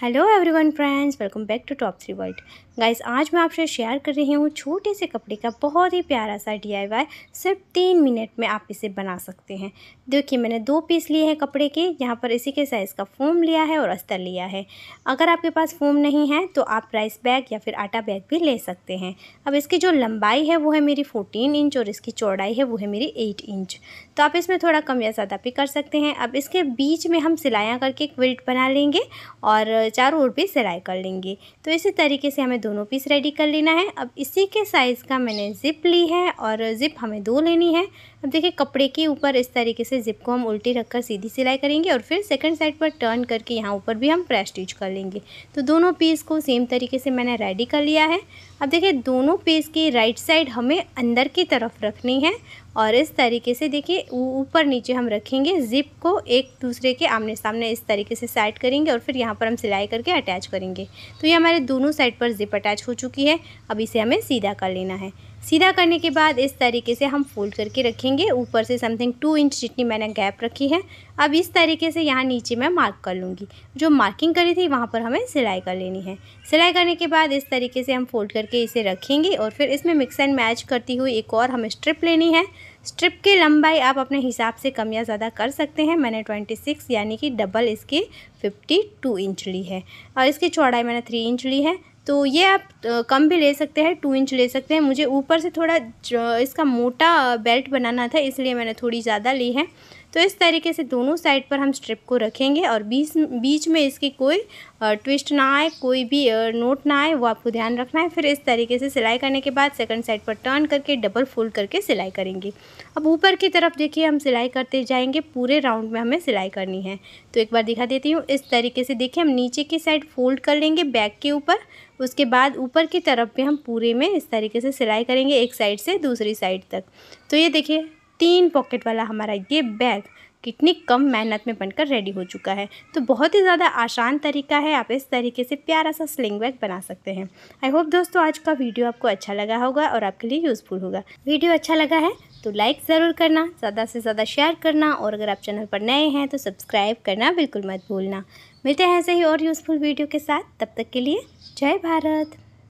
Hello everyone friends, welcome back to top 3 world. Guys, आज मैं आपसे शेयर कर रही हूँ छोटे से कपड़े का बहुत ही प्यारा सा DIY। सिर्फ 3 मिनट में आप इसे बना सकते हैं। देखिए, मैंने 2 पीस लिए हैं कपड़े के। यहाँ पर इसी के साइज़ का फोम लिया है और अस्तर लिया है। अगर आपके पास फोम नहीं है तो आप राइस बैग या फिर आटा बैग भी ले सकते हैं। अब इसकी जो लंबाई है वो है मेरी 14 इंच और इसकी चौड़ाई है वो है मेरी 8 इंच। तो आप इसमें थोड़ा कम या ज़्यादा भी कर सकते हैं। अब इसके बीच में हम सिलाइयाँ करके क्विल्ट बना लेंगे और चारों ओर भी सिलाई कर लेंगे। तो इसी तरीके से हमें दोनों पीस रेडी कर लेना है। अब इसी के साइज़ का मैंने ज़िप ली है और ज़िप हमें 2 लेनी है। अब देखिए, कपड़े के ऊपर इस तरीके से ज़िप को हम उल्टी रखकर सीधी सिलाई करेंगे और फिर सेकंड साइड पर टर्न करके यहाँ ऊपर भी हम प्रेस स्टिच कर लेंगे। तो दोनों पीस को सेम तरीके से मैंने रेडी कर लिया है। अब देखिए, दोनों पीस की राइट साइड हमें अंदर की तरफ रखनी है और इस तरीके से देखिए ऊपर नीचे हम रखेंगे। ज़िप को एक दूसरे के आमने सामने इस तरीके से साइड करेंगे और फिर यहाँ पर हम सिलाई करके अटैच करेंगे। तो ये हमारे दोनों साइड पर ज़िप अटैच हो चुकी है। अब इसे हमें सीधा कर लेना है। सीधा करने के बाद इस तरीके से हम फोल्ड करके रखेंगे। ऊपर से समथिंग 2 इंच जितनी मैंने गैप रखी है। अब इस तरीके से यहाँ नीचे मैं मार्क कर लूँगी। जो मार्किंग करी थी वहाँ पर हमें सिलाई कर लेनी है। सिलाई करने के बाद इस तरीके से हम फोल्ड करके इसे रखेंगे और फिर इसमें मिक्स एंड मैच करती हुई एक और हमें स्ट्रिप लेनी है। स्ट्रिप की लंबाई आप अपने हिसाब से कम या ज़्यादा कर सकते हैं। मैंने 26 यानी कि डबल इसकी 52 इंच ली है और इसकी चौड़ाई मैंने 3 इंच ली है। तो ये आप कम भी ले सकते हैं, 2 इंच ले सकते हैं। मुझे ऊपर से थोड़ा इसका मोटा बेल्ट बनाना था इसलिए मैंने थोड़ी ज़्यादा ली है। तो इस तरीके से दोनों साइड पर हम स्ट्रिप को रखेंगे और बीच में इसकी कोई ट्विस्ट ना आए, कोई भी नोट ना आए, वो आपको ध्यान रखना है। फिर इस तरीके से सिलाई करने के बाद सेकंड साइड पर टर्न करके डबल फोल्ड करके सिलाई करेंगे। अब ऊपर की तरफ देखिए हम सिलाई करते जाएंगे। पूरे राउंड में हमें सिलाई करनी है। तो एक बार दिखा देती हूँ। इस तरीके से देखिए हम नीचे की साइड फोल्ड कर लेंगे बैक के ऊपर। उसके बाद ऊपर की तरफ भी हम पूरे में इस तरीके से सिलाई करेंगे, एक साइड से दूसरी साइड तक। तो ये देखिए 3 पॉकेट वाला हमारा ये बैग कितनी कम मेहनत में बनकर रेडी हो चुका है। तो बहुत ही ज़्यादा आसान तरीका है। आप इस तरीके से प्यारा सा स्लिंग बैग बना सकते हैं। आई होप दोस्तों आज का वीडियो आपको अच्छा लगा होगा और आपके लिए यूज़फुल होगा। वीडियो अच्छा लगा है तो लाइक ज़रूर करना, ज़्यादा से ज़्यादा शेयर करना और अगर आप चैनल पर नए हैं तो सब्सक्राइब करना बिल्कुल मत भूलना। मिलते हैं ऐसे ही और यूज़फुल वीडियो के साथ। तब तक के लिए जय भारत।